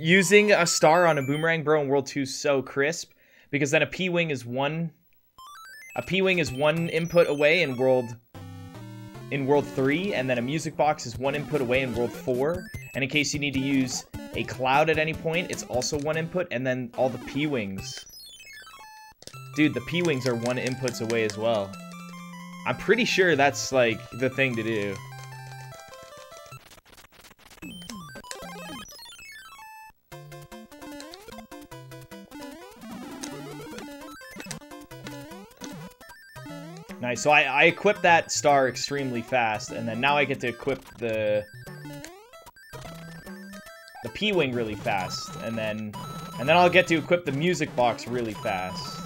Using a star on a boomerang, bro, in World 2 is so crisp, because then a P-Wing is one... A P-Wing is one input away in World 3, and then a music box is one input away in World 4. And in case you need to use a cloud at any point, it's also one input, and then all the P-Wings. Dude, the P-Wings are one inputs away as well. I'm pretty sure that's, like, the thing to do. Nice, so I equipped that star extremely fast, and then now I get to equip the P-Wing really fast, and then I'll get to equip the music box really fast.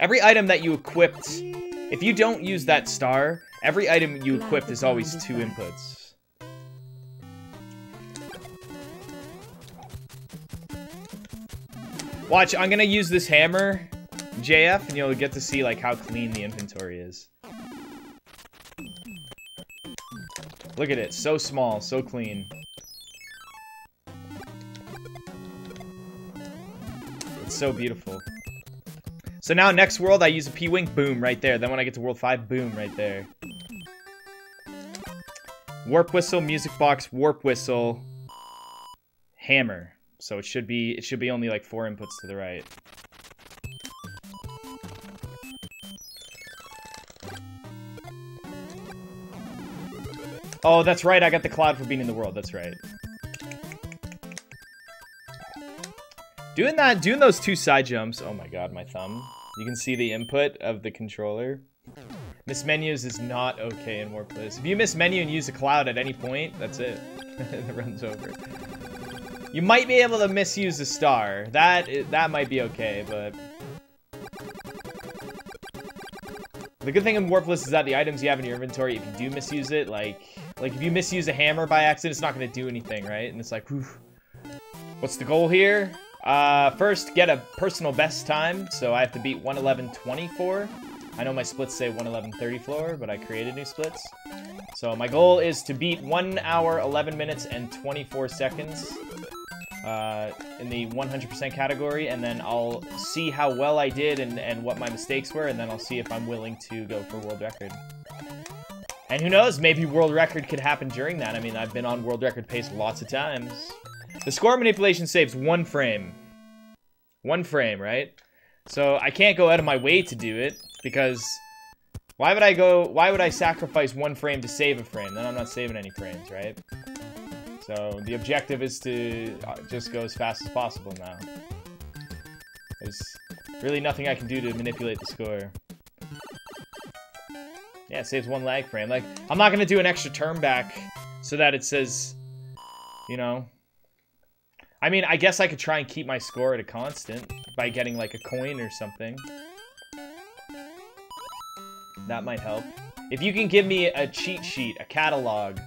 Every item that you equipped, if you don't use that star, every item you equipped is always two inputs. Watch, I'm gonna use this hammer, JF, and you'll get to see, like, how clean the inventory is. Look at it, so small, so clean. It's so beautiful. So now, next world, I use a P-Wing, boom, right there. Then when I get to World 5, boom, right there. Warp Whistle, Music Box, Warp Whistle, Hammer. So it should be only, like, four inputs to the right. Oh, that's right, I got the cloud for being in the world, that's right. Doing those two side jumps, oh my god, my thumb. You can see the input of the controller. Miss menus is not okay in Warp List. If you miss menu and use a cloud at any point, that's it. It runs over. You might be able to misuse a star. That might be okay, but... The good thing in Warp List is that the items you have in your inventory, if you do misuse it, like if you misuse a hammer by accident, it's not going to do anything, right? And it's like, whew. What's the goal here? First, get a personal best time, so I have to beat 1:11:24. I know my splits say 1:11:34, but I created new splits. So my goal is to beat 1:11:24 in the 100% category, and then I'll see how well I did and what my mistakes were, and then I'll see if I'm willing to go for world record. And who knows, maybe world record could happen during that. I mean, I've been on world record pace lots of times. The score manipulation saves one frame. One frame, right? So I can't go out of my way to do it, because why would I sacrifice one frame to save a frame? Then I'm not saving any frames, right? So the objective is to just go as fast as possible now. There's really nothing I can do to manipulate the score. Yeah, it saves one lag frame. Like, I'm not gonna do an extra turn back so that it says, you know, I mean, I guess I could try and keep my score at a constant by getting, like, a coin or something. That might help. If you can give me a cheat sheet, a catalog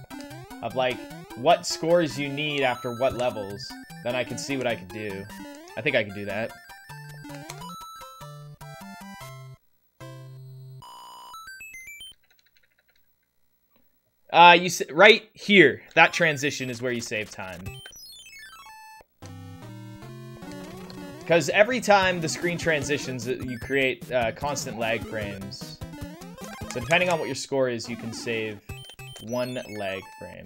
of, like, what scores you need after what levels, then I can see what I could do. I think I could do that. Right here, that transition is where you save time. Because every time the screen transitions, you create constant lag frames. So depending on what your score is, you can save one lag frame.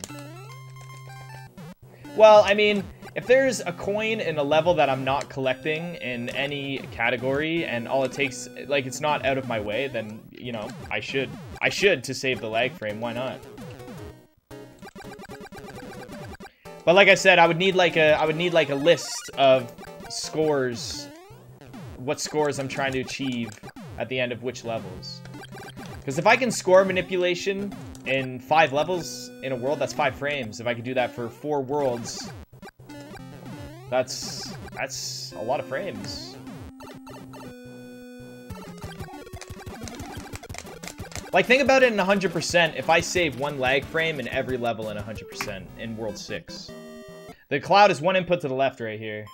Well, I mean, if there's a coin in a level that I'm not collecting in any category, and all it takes, like, it's not out of my way, then, you know, I should to save the lag frame. Why not? But like I said, I would need like a list of scores, what scores I'm trying to achieve at the end of which levels. Because if I can score manipulation in 5 levels in a world, that's 5 frames. If I could do that for 4 worlds, that's a lot of frames. Like, think about it in 100%. If I save one lag frame in every level in 100% in World 6. The cloud is one input to the left right here.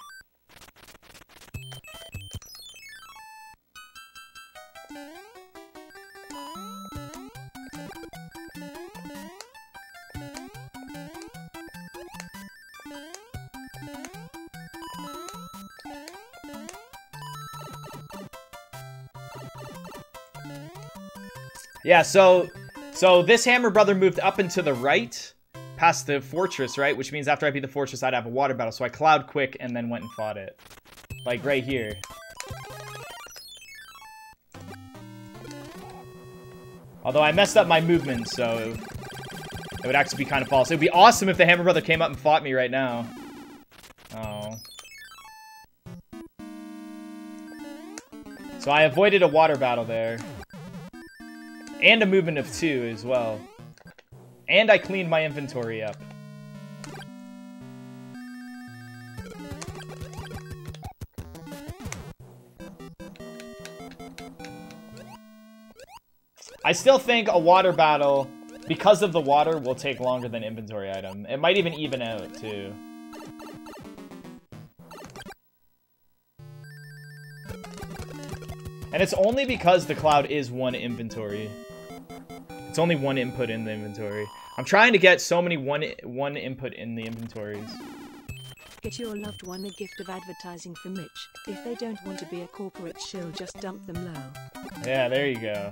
Yeah, so this Hammer Brother moved up and to the right, past the fortress, right? Which means after I beat the fortress, I'd have a water battle. So I Cloud Quick and then went and fought it. Like, right here. Although I messed up my movement, so it would actually be kind of false. It would be awesome if the Hammer Brother came up and fought me right now. Oh. So I avoided a water battle there. And a movement of 2 as well. And I cleaned my inventory up. I still think a water battle, because of the water, will take longer than inventory item. It might even out, too. And it's only because the cloud is one inventory. It's only one input in the inventory. I'm trying to get so many one input in the inventories. Get your loved one a gift of advertising for Mitch. If they don't want to be a corporate shill, just dump them low. Yeah, there you go.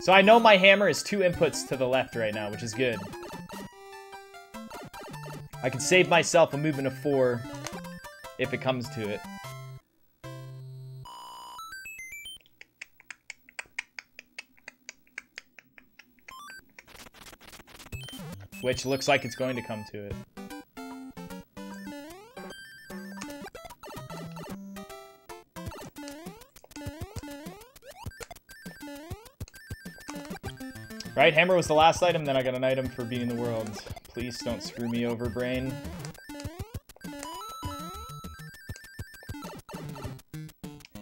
So I know my hammer is 2 inputs to the left right now, which is good. I can save myself a movement of 4 if it comes to it. Which looks like it's going to come to it. Right, hammer was the last item, then I got an item for beating the world. Please don't screw me over, brain.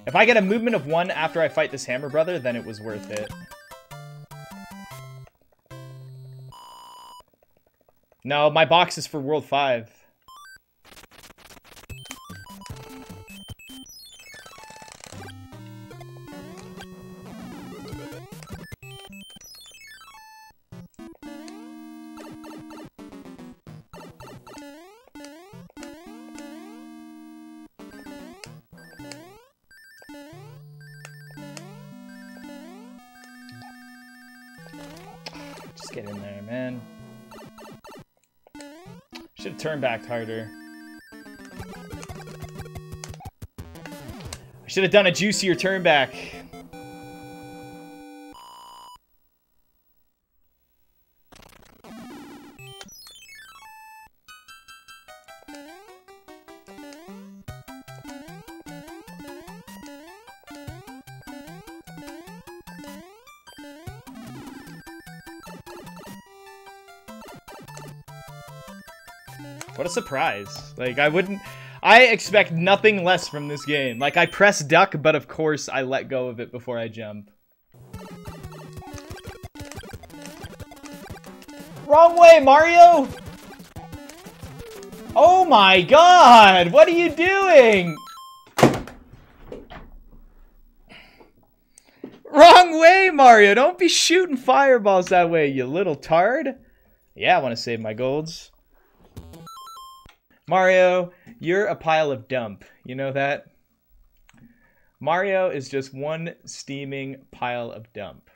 If I get a movement of 1 after I fight this Hammer Brother, then it was worth it. No, my box is for World 5. Just get in there, man. Should have turn back harder. I should have done a juicier turn back. What a surprise. Like, I expect nothing less from this game. Like, I press duck, but of course I let go of it before I jump. Wrong way, Mario! Oh my god! What are you doing? Wrong way, Mario! Don't be shooting fireballs that way, you little tard. Yeah, I want to save my golds. Mario, you're a pile of dump. You know that? Mario is just one steaming pile of dump.